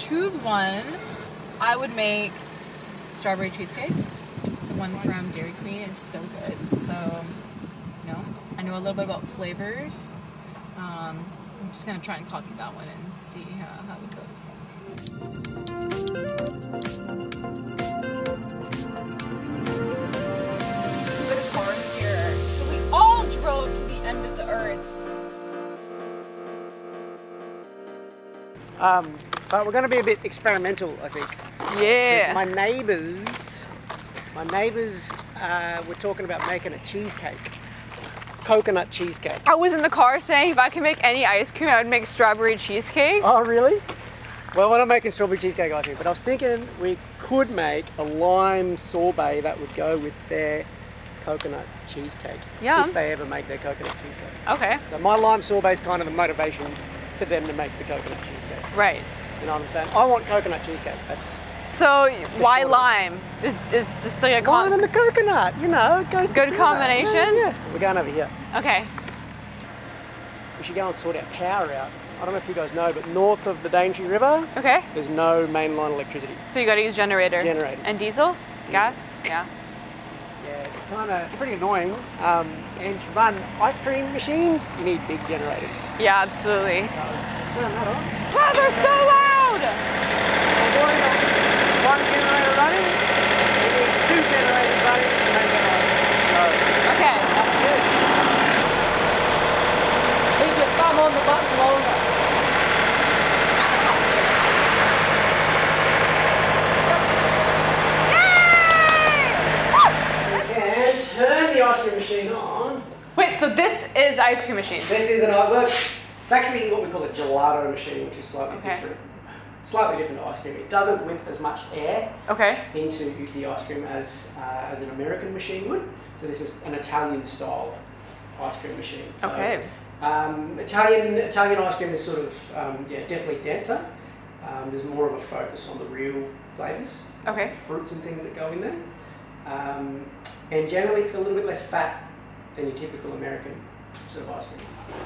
choose one, I would make strawberry cheesecake. The one from Dairy Queen is so good. So, you know, I know a little bit about flavors. I'm just going to try and copy that one and see how it goes. Bit of forest here. So we all drove to the end of the earth. But we're going to be a bit experimental, I think. Yeah. My neighbours were talking about making a cheesecake. Coconut cheesecake. I was in the car saying if I could make any ice cream, I would make strawberry cheesecake. Oh, really? Well, we're not making strawberry cheesecake ice cream, but I was thinking we could make a lime sorbet that would go with their coconut cheesecake. Yeah. If they ever make their coconut cheesecake. Okay. So my lime sorbet is kind of the motivation for them to make the coconut cheesecake. Right. You know what I'm saying? I want coconut cheesecake. That's... So why lime? It's just like a lime and the coconut, you know, it goes good combination. Yeah. We're going over here. Okay. We should go and sort our power out. I don't know if you guys know, but north of the Daintree River, okay, there's no mainline electricity. So you got to use generators and diesel, gas. Yeah. Yeah, it's kind of pretty annoying. And to run ice cream machines, you need big generators. Yeah, absolutely. Turn that on. Wow, they're so loud! One generator running, we need two generators running to make it run. Okay. That's good. Keep your thumb on the button longer. Yay! And turn the ice cream machine on. Wait, so this is the ice cream machine? This is an ice. It's actually what we call a gelato machine, which is slightly different. Slightly different to ice cream. It doesn't whip as much air into the ice cream as an American machine would. So this is an Italian style ice cream machine. So, Italian ice cream is sort of definitely denser. There's more of a focus on the real flavors, the fruits and things that go in there. And generally, it's a little bit less fat than your typical American sort of ice cream.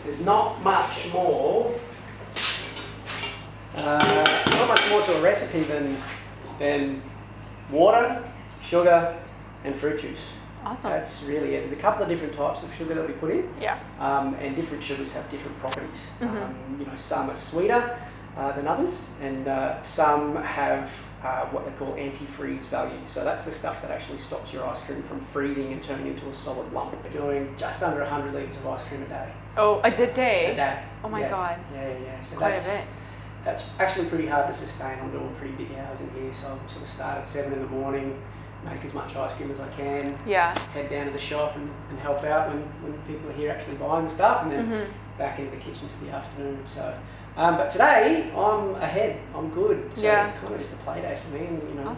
There's not much more. Not much more to a recipe than water, sugar, and fruit juice. Awesome. That's really it. There's a couple of different types of sugar that we put in. Yeah. And different sugars have different properties. You know, some are sweeter than others, and some have what they call antifreeze value. So that's the stuff that actually stops your ice cream from freezing and turning into a solid lump. We're doing just under 100 litres of ice cream a day. Oh, a day? A day. Oh my God. Yeah. So quite a bit. That's actually pretty hard to sustain. I'm doing pretty big hours in here, so I'll sort of start at 7 in the morning, make as much ice cream as I can, head down to the shop and help out when people are here actually buying stuff, and then back into the kitchen for the afternoon. So, but today, I'm ahead. I'm good. So it's kind of just a play day for me, and you know,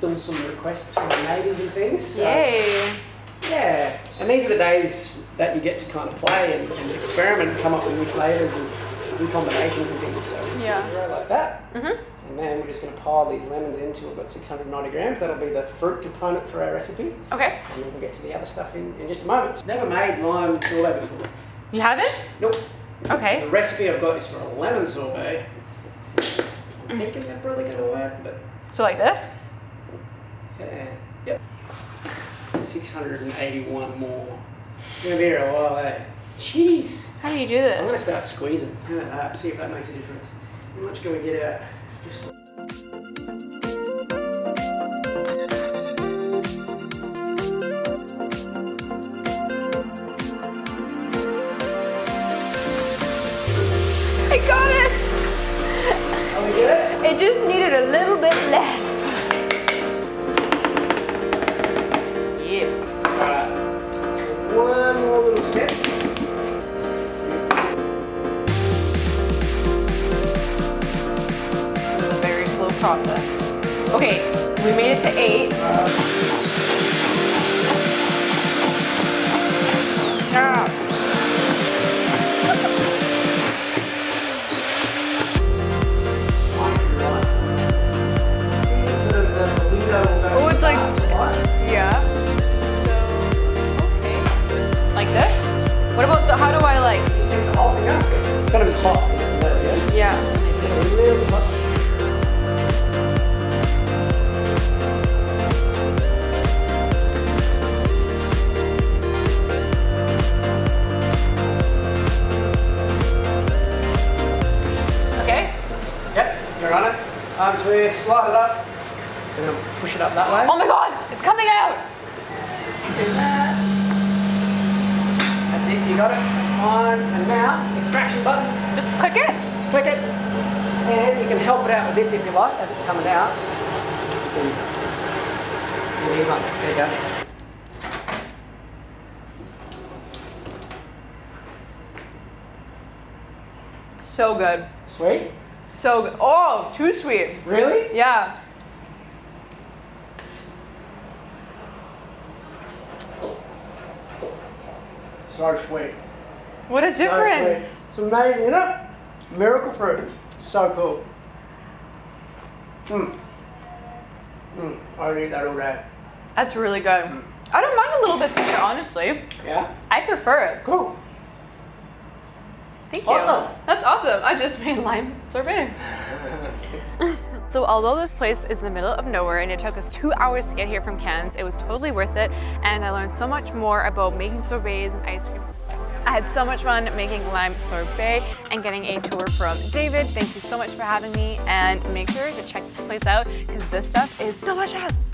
film some requests from the neighbours and things. So, yay! Yeah, and these are the days that you get to kind of play and experiment and come up with new flavours and new combinations and things, so we like that. And then we're just going to pile these lemons in till we've got 690 grams. That'll be the fruit component for our recipe. Okay. And then we'll get to the other stuff in just a moment. Never made lime sorbet before. You haven't? Nope. Okay. The recipe I've got is for a lemon sorbet. I'm thinking they're probably going to work, but... So like this? Yeah. Yep. 681 more. It's going to be here a while, eh? Jeez. How do you do this? I'm going to start squeezing. See if that makes a difference. How much can we get out? Just... I got it! Are we good? It just needed a little bit less. Yeah. Alright. One more little step. Process. Okay, we made it to 8. slot it up. So I'm gonna push it up that way. Oh my god, it's coming out! Do that. That's it, you got it, that's fine. And now, extraction button. Just click it. Just click it. And you can help it out with this if you like, as it's coming out. Do these ones, there you go. So good. Sweet? So good. Oh, too sweet. Really? Yeah. So sweet. What a difference. So sweet. It's amazing, isn't it? Miracle fruit. So cool. Mmm. Mmm. I would eat that all day. That's really good. Mm. I don't mind a little bit sweeter, honestly. Yeah? I prefer it. Cool. Thank you. Awesome. That's awesome. I just made lime sorbet. So although this place is in the middle of nowhere and it took us 2 hours to get here from Cairns, it was totally worth it, and I learned so much more about making sorbets and ice cream. I had so much fun making lime sorbet and getting a tour from David. Thank you so much for having me, and make sure to check this place out because this stuff is delicious.